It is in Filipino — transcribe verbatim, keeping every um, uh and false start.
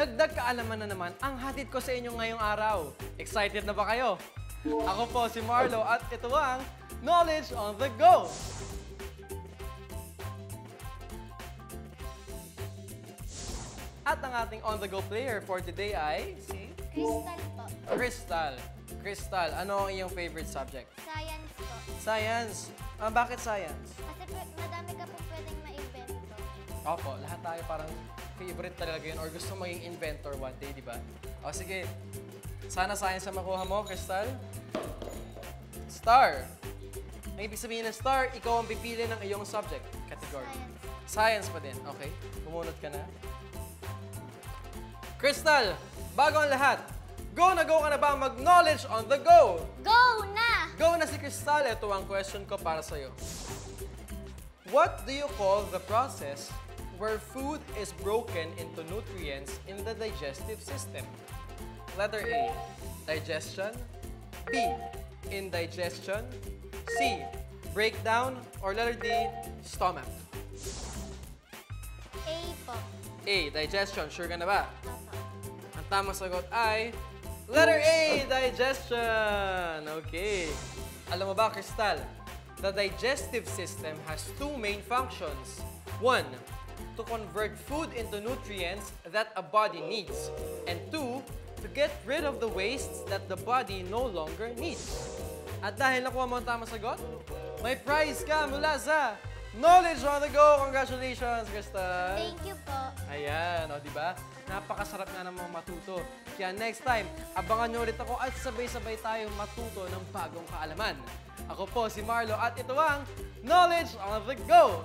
Dagdag kaalaman na naman ang hatid ko sa inyo ngayong araw. Excited na ba kayo? Ako po si Marlo at ito ang Knowledge on the Go! At ang ating on the go player for today ay... Si? Crystal po. Crystal. Crystal, ano ang iyong favorite subject? Science po. Science? Ah, bakit science? Kasi madami ka po pwedeng ma-invento. Opo, lahat tayo parang... favorite talaga yun or gusto maging inventor one day, di ba? O sige, sana science na makuha mo, Crystal. Star. Ang ibig sabihin ng star, ikaw ang pipili ng iyong subject category. Science. Science pa din. Okay, bumunot ka na. Crystal, bago ang lahat, go na go ka na ba mag-knowledge on the go? Go na! Go na si Crystal. Ito ang question ko para sa'yo. What do you call the process where food is broken into nutrients in the digestive system? Letter A, digestion. B, indigestion. C, breakdown. Or letter D, stomach. A po. A, digestion. Sure ka na ba? Ang tamang sagot ay letter A, digestion. Okay. Alam mo ba, Crystal? The digestive system has two main functions. One, to convert food into nutrients that a body needs, and two, to get rid of the wastes that the body no longer needs. At dahil nakuha mo ang tamang sagot, may prize ka mula sa Knowledge on the Go! Congratulations, Crystal! Thank you po! Ayan, o, diba? Napakasarap na namang matuto. Kaya next time, abangan nyo ulit ako at sabay-sabay tayong matuto ng bagong kaalaman. Ako po si Marlo at ito ang Knowledge on the Go!